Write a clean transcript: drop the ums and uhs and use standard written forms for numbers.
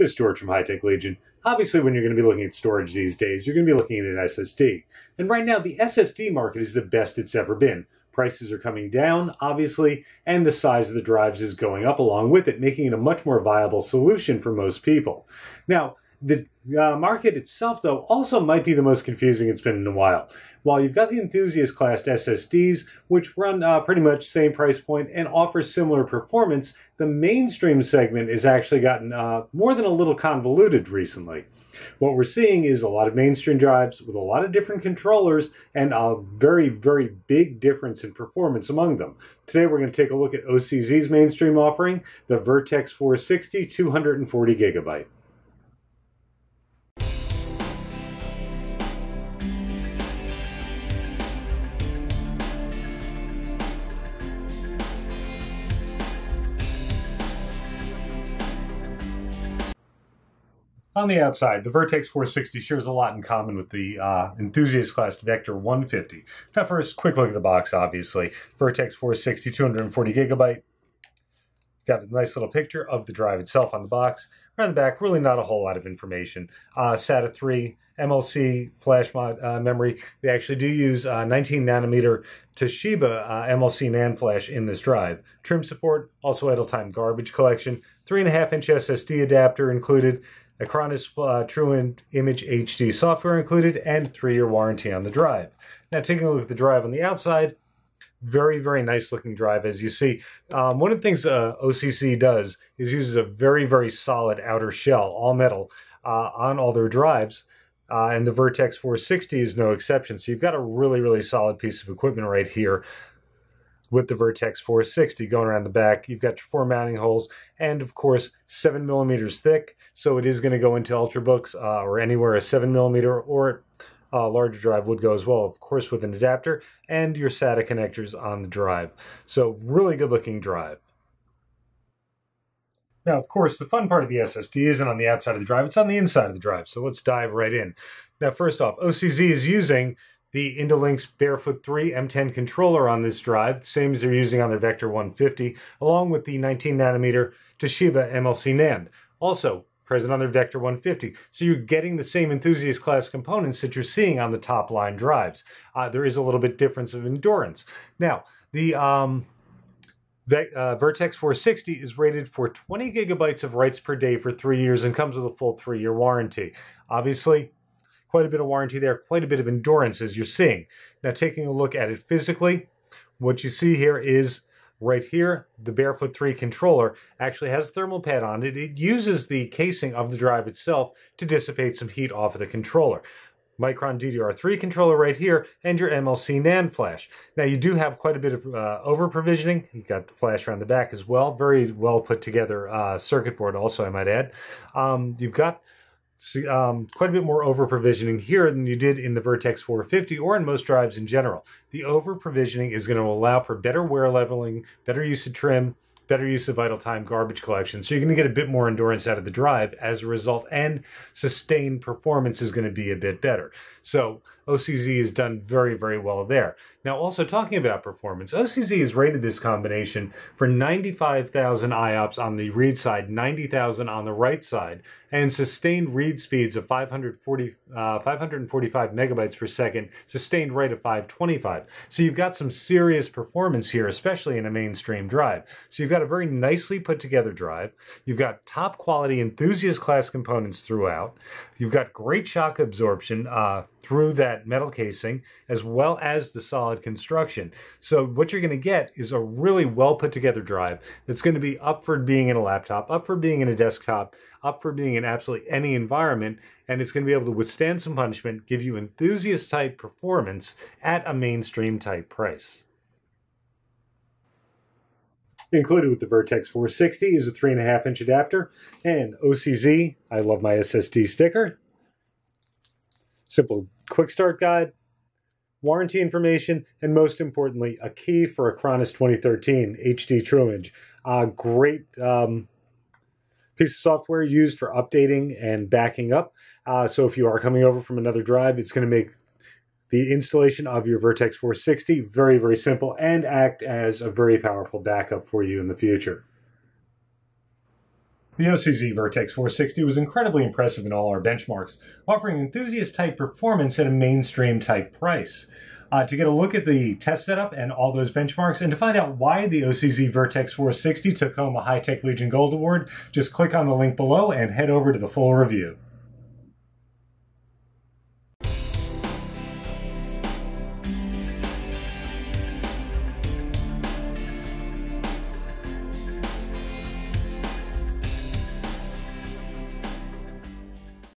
This is George from HiTech Legion. Obviously, when you're going to be looking at storage these days, you're going to be looking at an SSD. And right now, the SSD market is the best it's ever been. Prices are coming down, obviously, and the size of the drives is going up along with it, making it a much more viable solution for most people. Now, the market itself, though, also might be the most confusing it's been in a while. While you've got the enthusiast class SSDs, which run pretty much same price point and offer similar performance, the mainstream segment has actually gotten more than a little convoluted recently. What we're seeing is a lot of mainstream drives with a lot of different controllers and a very, very big difference in performance among them. Today we're going to take a look at OCZ's mainstream offering, the Vertex 460 240GB. On the outside, the Vertex 460 shares a lot in common with the enthusiast class Vector 150. Now first, quick look at the box, obviously. Vertex 460, 240GB. Got a nice little picture of the drive itself on the box. Right on the back, really not a whole lot of information. SATA 3, MLC, flash mod memory. They actually do use 19nm Toshiba MLC NAND flash in this drive. TRIM support, also idle time garbage collection. 3.5-inch SSD adapter included. Acronis True Image HD software included, and 3-year warranty on the drive. Now taking a look at the drive on the outside, very, very nice looking drive as you see. One of the things OCZ does is uses a very, very solid outer shell, all metal, on all their drives. And the Vertex 460 is no exception. So you've got a really, really solid piece of equipment right here. With the Vertex 460 going around the back, you've got your 4 mounting holes, and of course 7mm thick, so it is going to go into Ultrabooks or anywhere a 7mm or a larger drive would go as well, of course, with an adapter and your SATA connectors on the drive. So really good looking drive. Now of course the fun part of the SSD isn't on the outside of the drive, it's on the inside of the drive, so let's dive right in. Now first off, OCZ is using the Indolinks Barefoot 3 M10 controller on this drive, same as they're using on their Vector 150, along with the 19nm Toshiba MLC NAND, also present on their Vector 150. So you're getting the same enthusiast class components that you're seeing on the top line drives. There is a little bit difference of endurance. Now, the Vertex 460 is rated for 20GB of writes per day for 3 years and comes with a full 3-year warranty. Obviously, quite a bit of warranty there, quite a bit of endurance as you're seeing. Now taking a look at it physically, what you see here is right here, the Barefoot 3 controller actually has a thermal pad on it. It uses the casing of the drive itself to dissipate some heat off of the controller. Micron DDR3 controller right here, and your MLC NAND flash. Now you do have quite a bit of over-provisioning. You've got the flash around the back as well. Very well put together circuit board also, I might add. You've got quite a bit more over-provisioning here than you did in the Vertex 450 or in most drives in general. The over-provisioning is going to allow for better wear leveling, better use of trim, better use of idle time garbage collection. So you're going to get a bit more endurance out of the drive as a result, and sustained performance is going to be a bit better. So OCZ has done very, very well there. Now also talking about performance, OCZ has rated this combination for 95,000 IOPS on the read side, 90,000 on the write side, and sustained read speeds of 545 megabytes per second, sustained rate of 525. So you've got some serious performance here, especially in a mainstream drive. So you've got a very nicely put together drive. You've got top quality enthusiast class components throughout. You've got great shock absorption through that metal casing, as well as the solid construction. So what you're going to get is a really well put together drive that's going to be up for being in a laptop, up for being in a desktop, up for being in absolutely any environment, and it's going to be able to withstand some punishment, give you enthusiast type performance at a mainstream type price. Included with the Vertex 460 is a 3.5-inch adapter, and OCZ, I love my SSD sticker, simple quick start guide, warranty information, and most importantly, a key for Acronis 2013 HD True Image. Great piece of software used for updating and backing up. So if you are coming over from another drive, it's going to make the installation of your Vertex 460 very, very simple and act as a very powerful backup for you in the future. The OCZ Vertex 460 was incredibly impressive in all our benchmarks, offering enthusiast-type performance at a mainstream-type price. To get a look at the test setup and all those benchmarks, and to find out why the OCZ Vertex 460 took home a HiTech Legion Gold Award, just click on the link below and head over to the full review.